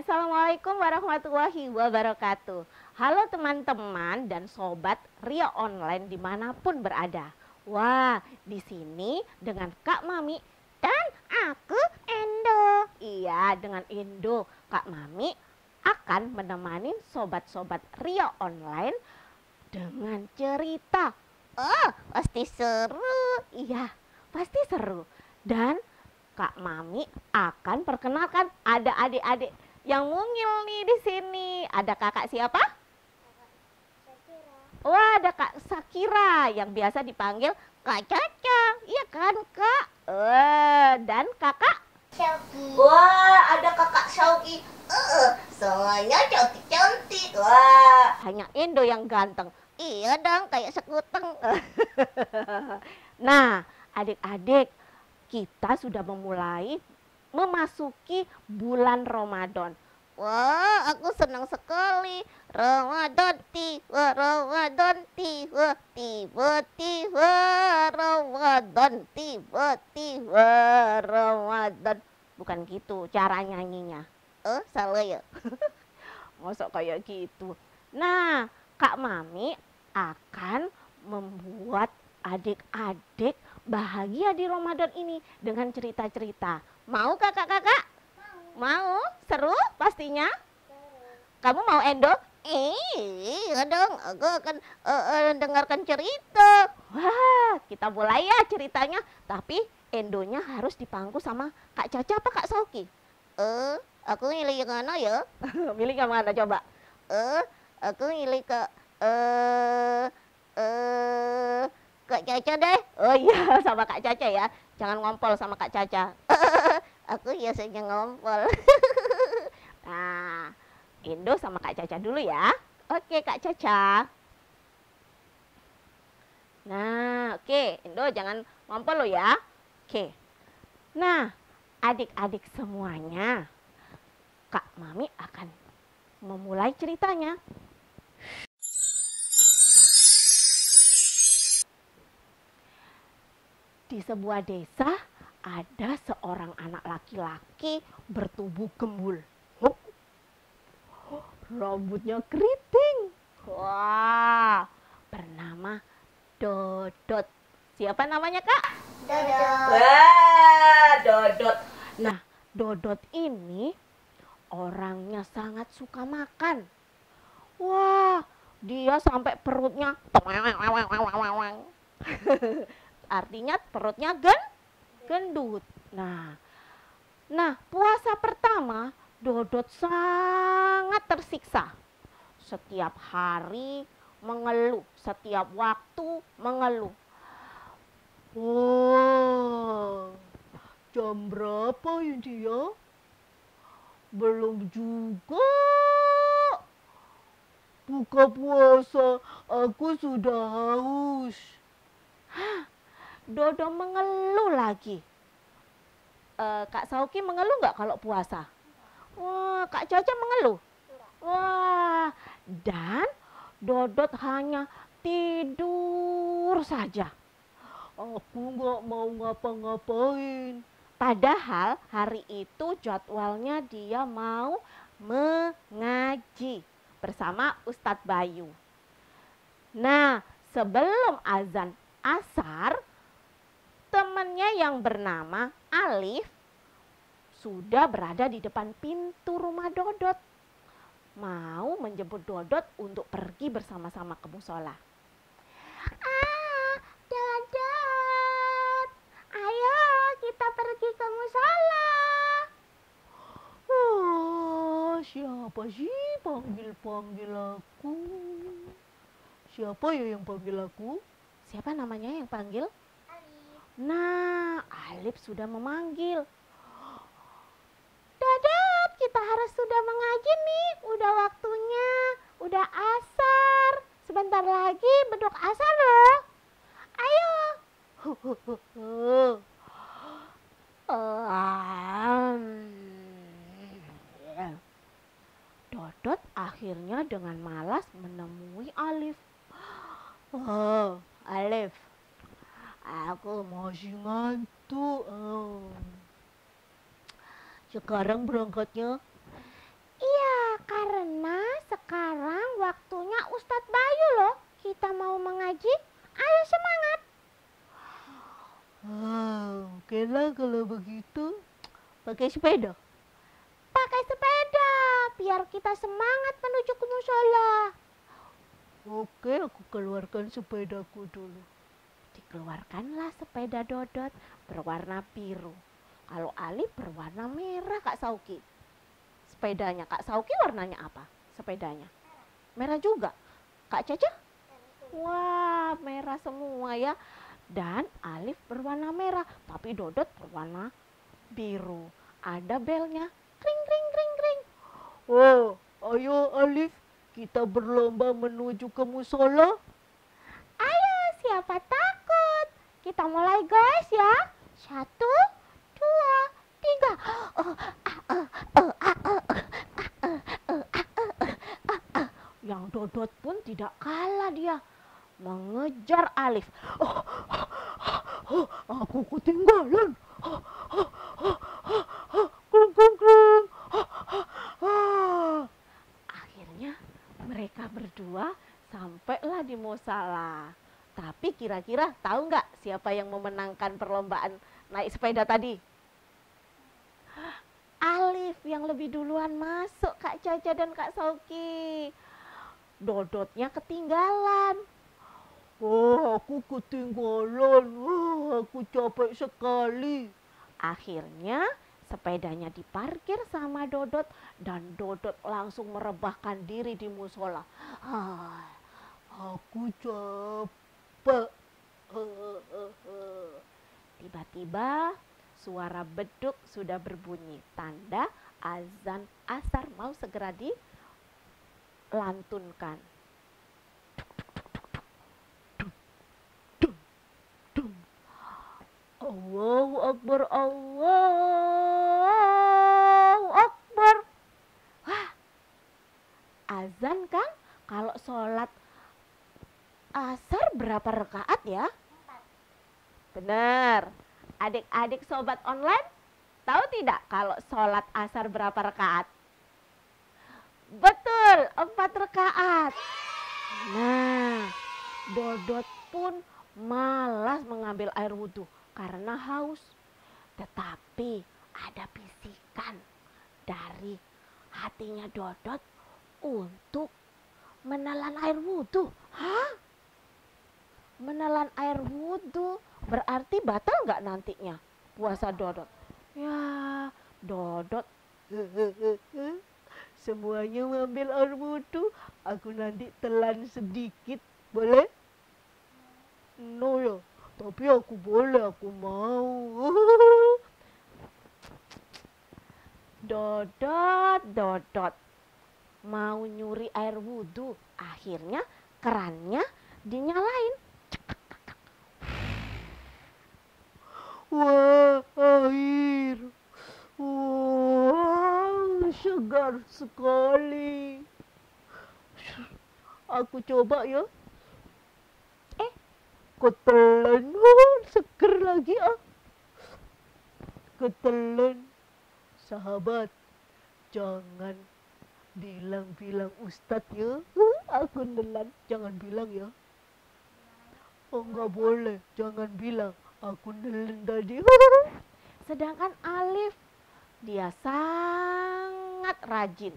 Assalamualaikum warahmatullahi wabarakatuh. Halo teman-teman dan sobat Riau Online dimanapun berada. Wah, di sini dengan Kak Mami dan aku Endo. Iya, dengan Endo, Kak Mami akan menemani sobat-sobat Riau Online dengan cerita. Oh, pasti seru. Iya, pasti seru. Dan Kak Mami akan perkenalkan ada adik-adik yang mungil nih di sini. Ada kakak siapa? Syakira. Wah, ada Kak Syakira yang biasa dipanggil Kak Caca. Iya kan, Kak? Dan kakak? Syauqi. Wah, ada kakak Syauqi. Semuanya cantik-cantik. Wah, hanya Indo yang ganteng. Iya dong, kayak sekuteng. Nah, adik-adik, kita sudah memulai memasuki bulan Ramadan. Wah, aku senang sekali. Ramadan tiba, Ramadan tiba, tiba-tiba Ramadan, tiba-tiba Ramadan. Bukan gitu cara nyanyinya. Salah ya? Masuk kayak gitu. Nah, Kak Mami akan membuat adik-adik bahagia di Ramadan ini dengan cerita-cerita. Mau kakak-kakak? Mau? Seru pastinya? Kamu mau, Endo? Iya dong, aku akan dengarkan cerita. Wah, kita mulai ya ceritanya. Tapi Endonya harus dipangku sama Kak Caca apa Kak Syauqi? Aku milih yang mana ya? Milih yang mana coba? Aku milih ke Kak Caca deh. Oh iya, sama Kak Caca ya. Jangan ngompol sama Kak Caca. Aku biasanya ngompol. Nah, Indo sama Kak Caca dulu ya. Oke, Kak Caca. Nah, oke. Indo jangan ngompol lo ya. Oke. Nah, adik-adik semuanya, Kak Mami akan memulai ceritanya. Di sebuah desa ada seorang anak laki-laki bertubuh gembul. Rambutnya keriting. Wah, bernama Dodot. Siapa namanya, Kak? Dodot. Wah, Dodot. Nah, Dodot ini orangnya sangat suka makan. Wah, dia sampai perutnya artinya perutnya gendut. Nah, puasa pertama Dodot sangat tersiksa. Setiap hari mengeluh, setiap waktu mengeluh. Wow, jam berapa ini ya? Belum juga buka puasa, aku sudah haus. Dodot mengeluh lagi. Kak Syauqi mengeluh nggak kalau puasa? Wah, Kak Caca mengeluh? Wah, dan Dodot hanya tidur saja. Aku nggak mau ngapa-ngapain. Padahal hari itu jadwalnya dia mau mengaji bersama Ustadz Bayu. Nah, sebelum azan asar, temannya yang bernama Alif sudah berada di depan pintu rumah Dodot. Mau menjemput Dodot untuk pergi bersama-sama ke musola. Dodot, ayo kita pergi ke musola. Siapa sih panggil-panggil aku? Siapa ya yang panggil aku? Siapa namanya yang panggil? Nah, Alif sudah memanggil. Dodot, kita harus sudah mengaji nih. Udah waktunya, udah asar. Sebentar lagi beduk asar loh. Ayo. Dodot akhirnya dengan malas menemui Alif. Oh, Alif, aku masih ngantuk. Sekarang berangkatnya? Sekarang waktunya Ustadz Bayu loh. Kita mau mengaji. Ayo semangat. Oke lah kalau begitu. Pakai sepeda. Pakai sepeda. Biar kita semangat menuju ke musola. Oke, aku keluarkan sepedaku dulu. Dikeluarkanlah sepeda Dodot berwarna biru. Kalau Alif berwarna merah, Kak Syauqi. Sepedanya Kak Syauqi warnanya apa? Sepedanya merah juga. Kak Caca? Wah, merah semua ya. Dan Alif berwarna merah, tapi Dodot berwarna biru. Ada belnya. Kring kring kring kring. Oh, ayo Alif, kita berlomba menuju ke musola. Ayo, siapa takut? Kita mulai guys ya. 1, 2, 3. Yang Dodot pun tidak kalah, dia mengejar Alif. Aku ketinggalan. Kring kring kring. Akhirnya mereka berdua sampailah di musola. Tapi kira-kira tahu nggak siapa yang memenangkan perlombaan naik sepeda tadi? Alif yang lebih duluan masuk, Kak Caca dan Kak Syauqi. Dodotnya ketinggalan. Oh, aku ketinggalan. Oh, aku capek sekali. Akhirnya sepedanya diparkir sama Dodot dan Dodot langsung merebahkan diri di musola. Ah, aku capek. Tiba-tiba suara beduk sudah berbunyi. Tanda azan asar mau segera dilantunkan. Allahu Akbar, Allahu Akbar. Wah, azan kan? Kalau sholat asar berapa rakaat ya? 4. Benar. Adik-adik sobat online, tahu tidak kalau sholat asar berapa rakaat? Betul, 4 rakaat. Nah, Dodot pun malas mengambil air wudhu karena haus. Tetapi ada bisikan dari hatinya Dodot untuk menelan air wudhu. Hah? Menelan air wudhu berarti batal nggak nantinya puasa Dodot? Ya, Dodot, semuanya ngambil air wudhu. Aku nanti telan sedikit, boleh? No ya. Tapi aku boleh, aku mau. Dodot, Dodot mau nyuri air wudhu. Akhirnya kerannya dinyalain. Wah, air. Wow, segar sekali. Aku coba ya. Ketelan, seger lagi ah. Ketelan. Sahabat, jangan bilang-bilang Ustadz ya. Aku nelan, jangan bilang ya. Oh, enggak boleh, jangan bilang aku nelan tadi. Sedangkan Alif, dia sangat rajin.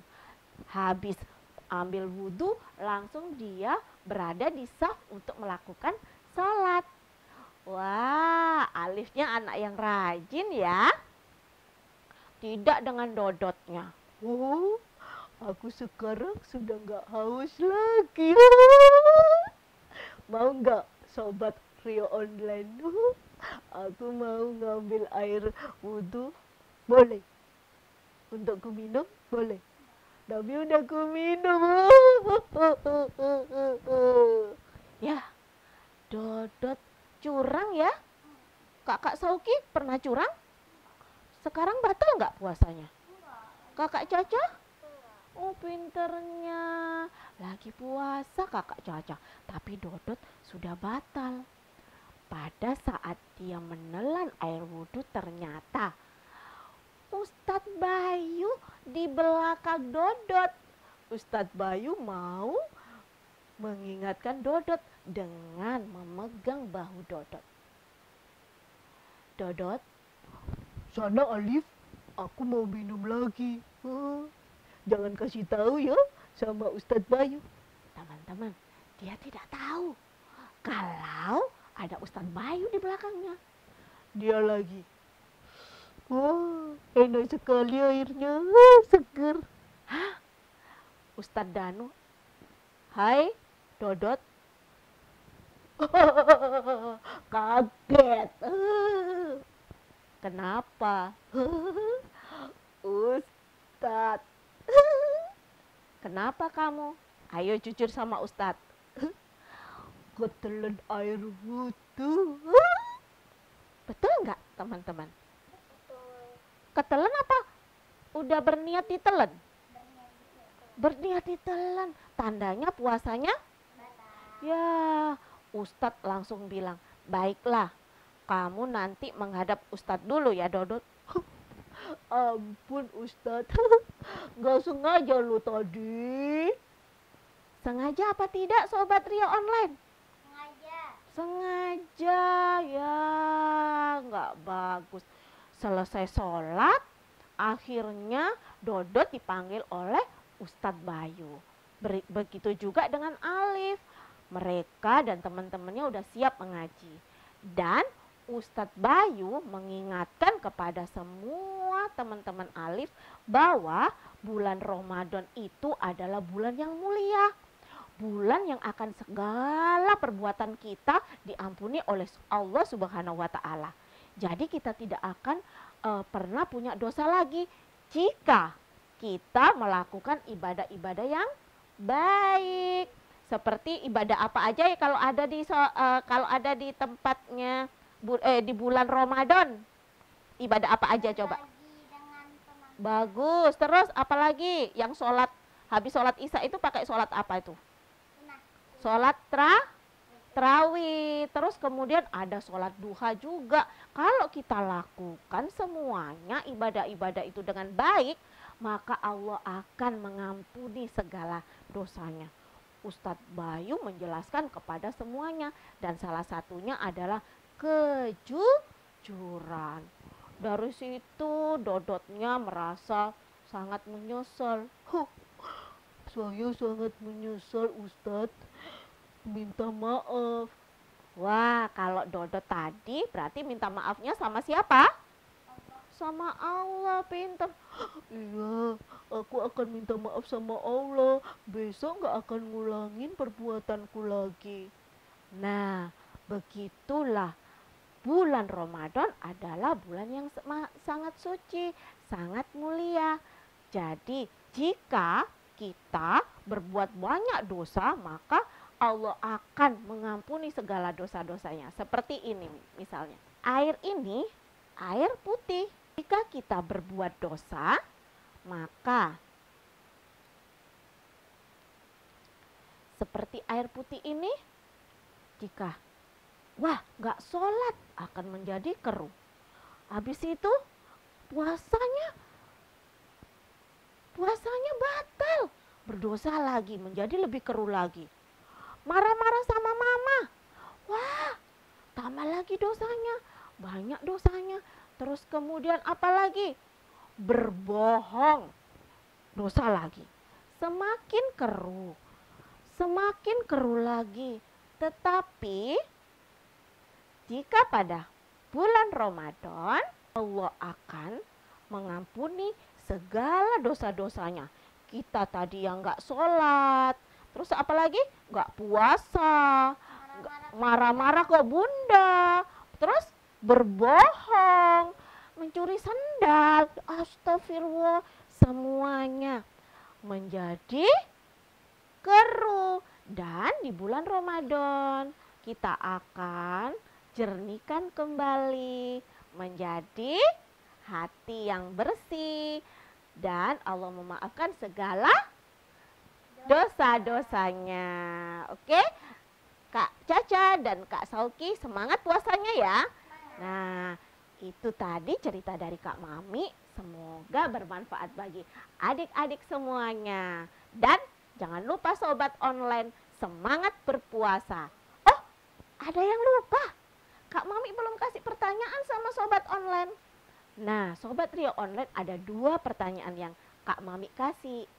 Habis ambil wudhu, langsung dia berada di saf untuk melakukan sholat. Wah, Alifnya anak yang rajin ya. Tidak dengan Dodotnya. Oh, aku sekarang sudah nggak haus lagi. Mau nggak sobat Riau Online? Aku mau ngambil air wudhu. Boleh. Untuk ku minum, boleh. Tapi udah ku minum. Ya. Dodot curang ya. Kakak Syauqi pernah curang? Sekarang batal nggak puasanya? Kakak Caca? Oh, pinternya. Lagi puasa Kakak Caca, tapi Dodot sudah batal. Pada saat dia menelan air wudhu, ternyata Ustadz Bayu di belakang Dodot Ustadz Bayu mau mengingatkan Dodot dengan memegang bahu Dodot. Dodot, sana Alif, aku mau minum lagi. Jangan kasih tahu ya sama Ustadz Bayu. Teman-teman, dia tidak tahu kalau ada Ustadz Bayu di belakangnya. Dia lagi, wah, enak sekali airnya, seger. Hah? Ustadz Danu, hai Dodot. Kaget. Kenapa? Ustadz. Kenapa kamu? Ayo jujur sama Ustadz. Ketelan air wudhu. Betul nggak teman-teman? Ketelan apa? Udah berniat ditelan? Berniat ditelan. Tandanya puasanya? Ya, Ustadz langsung bilang, baiklah, kamu nanti menghadap Ustadz dulu ya Dodot. Ampun Ustadz, nggak sengaja lu tadi. Sengaja apa tidak Sobat Riau Online? Sengaja. Sengaja, ya nggak bagus. Selesai sholat, akhirnya Dodot dipanggil oleh Ustadz Bayu. Begitu juga dengan Alif. Mereka dan teman-temannya udah siap mengaji. Dan Ustadz Bayu mengingatkan kepada semua teman-teman Alif bahwa bulan Ramadan itu adalah bulan yang mulia. Bulan yang akan segala perbuatan kita diampuni oleh Allah Subhanahu wa Ta'ala. Jadi kita tidak akan pernah punya dosa lagi jika kita melakukan ibadah-ibadah yang baik. Seperti ibadah apa aja ya kalau ada di tempatnya di bulan Ramadan. Ibadah apa aja coba? Bagus. Terus apalagi yang sholat, habis sholat Isya itu pakai sholat apa itu? Sholat tarawih. Terus kemudian ada sholat duha juga. Kalau kita lakukan semuanya ibadah-ibadah itu dengan baik, maka Allah akan mengampuni segala dosanya. Ustadz Bayu menjelaskan kepada semuanya dan salah satunya adalah kejujuran. Dari situ Dodotnya merasa sangat menyesal. Saya sangat menyesal Ustadz, minta maaf. Wah, kalau Dodot tadi berarti minta maafnya sama siapa? Sama Allah, pinter. Iya, aku akan minta maaf sama Allah. Besok gak akan ngulangin perbuatanku lagi. Nah, begitulah. Bulan Ramadan adalah bulan yang sangat suci, sangat mulia. Jadi, jika kita berbuat banyak dosa, maka Allah akan mengampuni segala dosa-dosanya. Seperti ini misalnya. Air ini, air putih. Jika kita berbuat dosa, maka seperti air putih ini, jika nggak sholat akan menjadi keruh. Habis itu puasanya batal, berdosa lagi, menjadi lebih keruh lagi. Marah-marah sama mama, wah tambah lagi dosanya, banyak dosanya. Terus kemudian apa lagi? Berbohong. Dosa lagi. Semakin keruh. Semakin keruh lagi. Tetapi jika pada bulan Ramadan Allah akan mengampuni segala dosa-dosanya. Kita tadi yang nggak sholat. Terus apa lagi? Nggak puasa. Marah-marah ke bunda. Terus berbohong, mencuri sendal, astagfirullah, semuanya menjadi keruh. Dan di bulan Ramadan kita akan jernihkan kembali menjadi hati yang bersih dan Allah memaafkan segala dosa-dosanya. Oke, Kak Caca dan Kak Syauqi semangat puasanya ya. Nah, itu tadi cerita dari Kak Mami. Semoga bermanfaat bagi adik-adik semuanya. Dan jangan lupa sobat online, semangat berpuasa. Oh, ada yang lupa. Kak Mami belum kasih pertanyaan sama sobat online. Nah, sobat Riau Online ada dua pertanyaan yang Kak Mami kasih.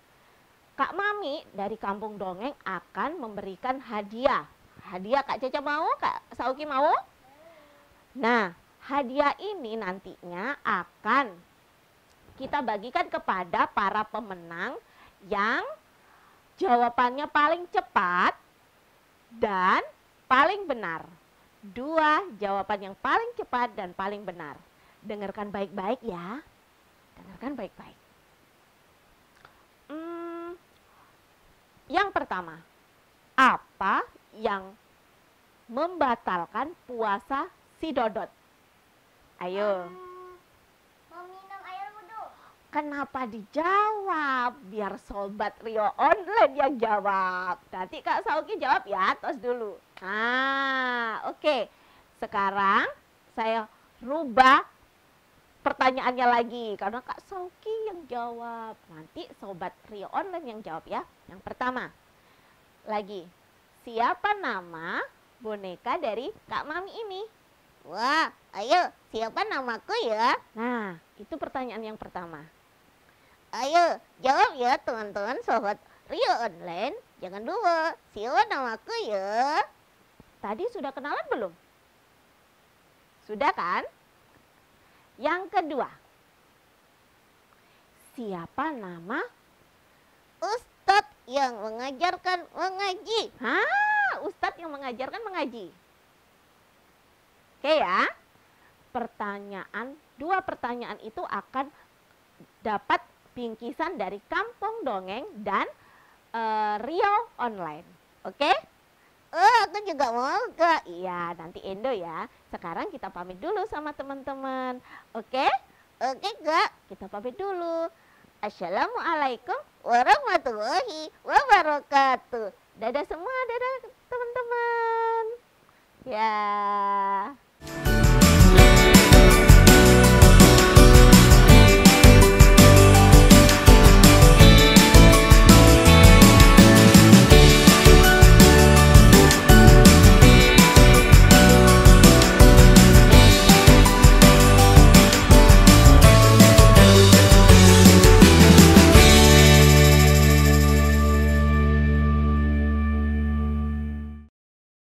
Kak Mami dari Kampung Dongeng akan memberikan hadiah. Hadiah Kak Caca mau? Kak Syauqi mau? Nah, hadiah ini nantinya akan kita bagikan kepada para pemenang yang jawabannya paling cepat dan paling benar. Dua jawaban yang paling cepat dan paling benar. Dengarkan baik-baik ya. Dengarkan baik-baik. Yang pertama, apa yang membatalkan puasa si Dodot? Ayo. Meminum air wudhu. Kenapa dijawab? Biar sobat Riau Online yang jawab. Nanti Kak Syauqi jawab ya, tos dulu. Ah, oke. Okay. Sekarang saya rubah pertanyaannya lagi karena Kak Syauqi yang jawab. Nanti sobat Riau Online yang jawab ya. Yang pertama lagi, siapa nama boneka dari Kak Mami ini? Wah, ayo, siapa namaku ya? Nah, itu pertanyaan yang pertama. Ayo, jawab ya teman-teman sobat Riau Online. Jangan lupa, siapa namaku ya? Tadi sudah kenalan belum? Sudah kan? Yang kedua, siapa nama Ustadz yang mengajarkan mengaji? Hah, Ustadz yang mengajarkan mengaji. Oke ya, dua pertanyaan itu akan dapat bingkisan dari Kampung Dongeng dan Riau Online. Oke? Aku juga mau ke. Iya, nanti Endo ya. Sekarang kita pamit dulu sama teman-teman. Oke? Oke Kak, kita pamit dulu. Assalamualaikum warahmatullahi wabarakatuh. Dadah semua, dadah teman-teman. Ya.